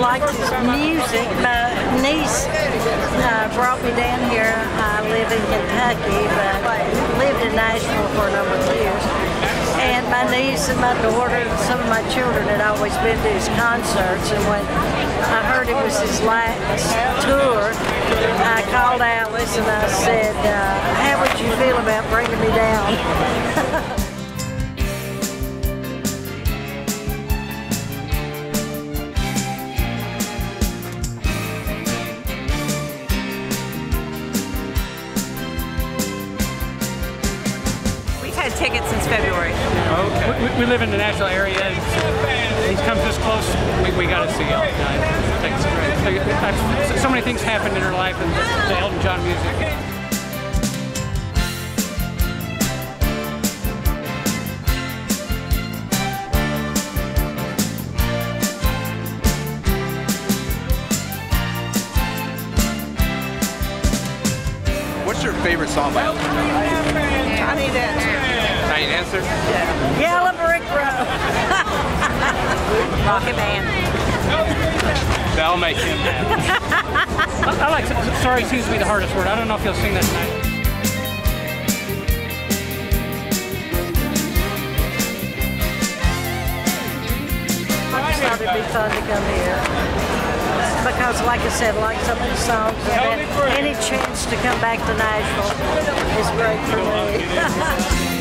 likes his music. My niece brought me down here. I live in Kentucky, but lived in Nashville for a number of years. And my niece and my daughter and some of my children had always been to his concerts. And when I heard it was his last tour, I called Alice and I said, how would you feel about bringing me down? Tickets since February. Okay. We live in the Nashville area. He comes this close, we got to see him. So many things happened in her life and the Elton John music. What's your favorite song by Elton John? Tiny Dancer. Tiny Dancer? Yeah. Yellow Brick Road. Rocket Band. That'll make him happy. I like Sorry seems to be the hardest word. I don't know if you'll sing that tonight. I just thought it'd be fun to come here. Because, like I said, like some of the songs, and any chance to come back to Nashville is great for me.